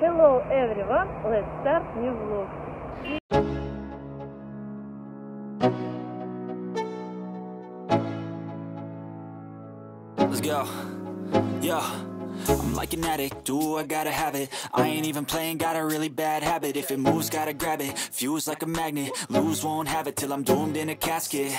Hello everyone, let's start new vlog. Let's go. Yeah, I'm like an addict, do I gotta have it. I ain't even playing, got a really bad habit. If it moves, gotta grab it, fuse like a magnet. Lose, won't have it till I'm doomed in a casket.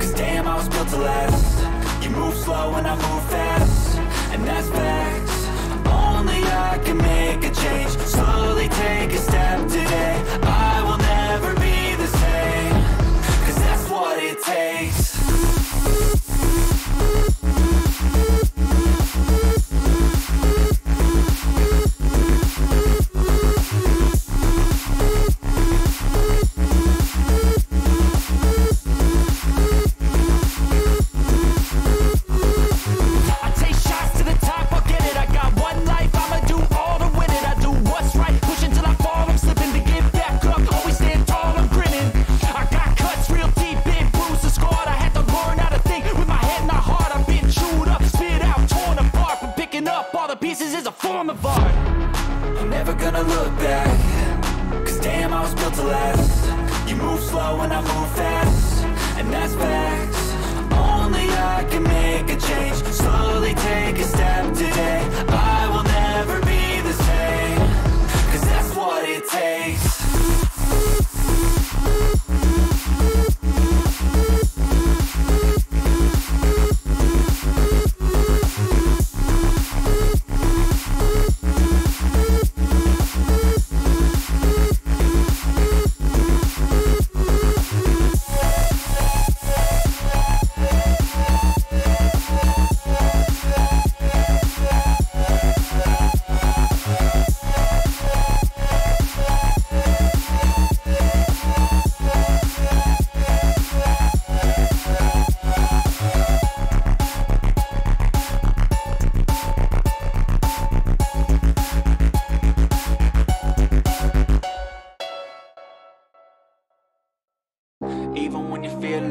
Cause damn, I was built to last. You move slow and I move fast, and that's facts. Only I can make a change. Slowly take a step today. I will never be the same, cause that's what it takes.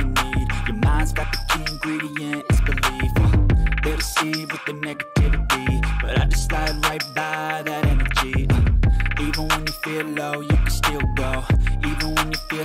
you need. Your mind's got the key ingredient, it's belief. They'll deceive with the negativity, but I just slide right by that energy. Even when you feel low, you can still go. Even when you feel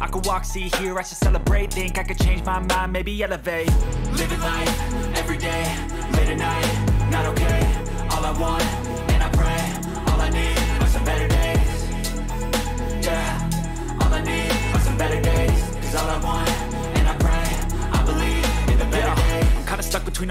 I could walk, see, hear, I should celebrate. Think I could change my mind, maybe elevate. Living life, every day, late at night, not okay. All I want, and I pray, all I need are some better days. Yeah, all I need are some better days. Cause all I want, and I pray, I believe in the better days. Kinda stuck between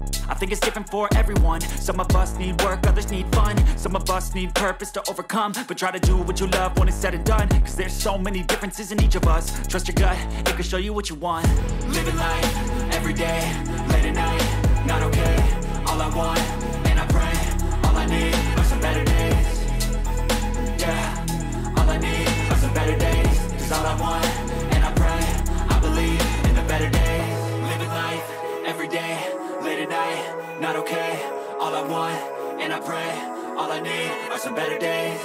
I think it's different for everyone. Some of us need work, others need fun. Some of us need purpose to overcome, but try to do what you love when it's said and done. Cause there's so many differences in each of us. Trust your gut, it can show you what you want. Living life, every day, late at night, not okay. All I want, and I pray, all I need are some better days. Yeah, all I need are some better days. Cause all I want, and I pray, I believe in the better days. Living life, every day, late at night, not okay. All I want, and I pray, all I need are some better days.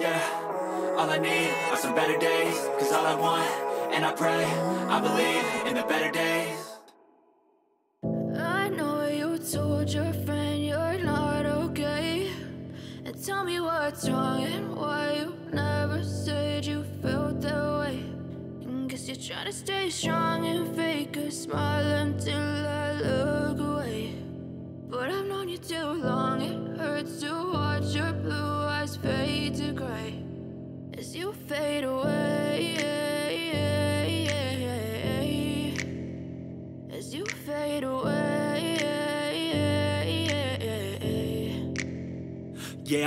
Yeah, all I need are some better days. Cause all I want, and I pray, I believe in the better days. I know you told your friend you're not okay, and tell me what's wrong and why you never said you felt that way. And guess you're trying to stay strong and fake a smile until I look away. But I've known you too long, it hurts to watch your blue eyes fade to gray as you fade away, as you fade away. Yeah,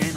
and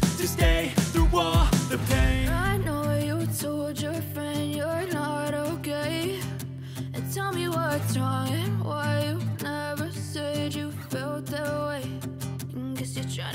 to stay through all the pain. I know you told your friend you're not okay, and tell me what's wrong and why you never said you felt that way. You're trying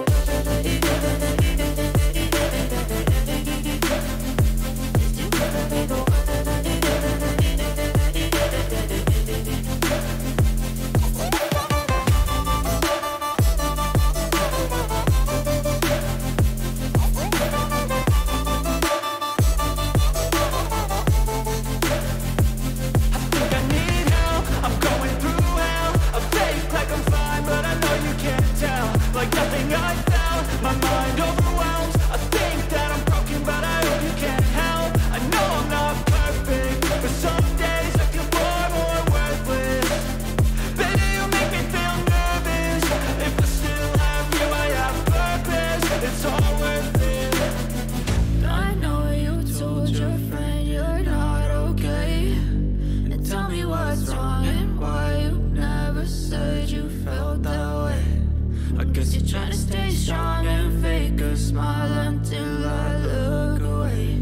Trying to stay strong and fake us. smile until I look away,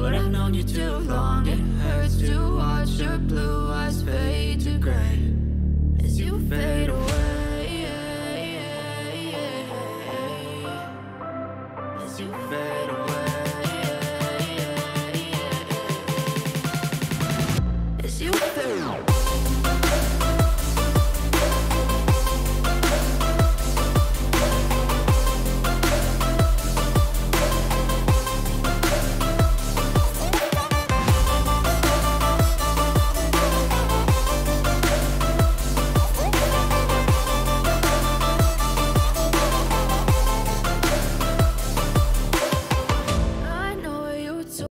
but I've known you too long. It hurts to watch your blue eyes fade to gray as you fade away.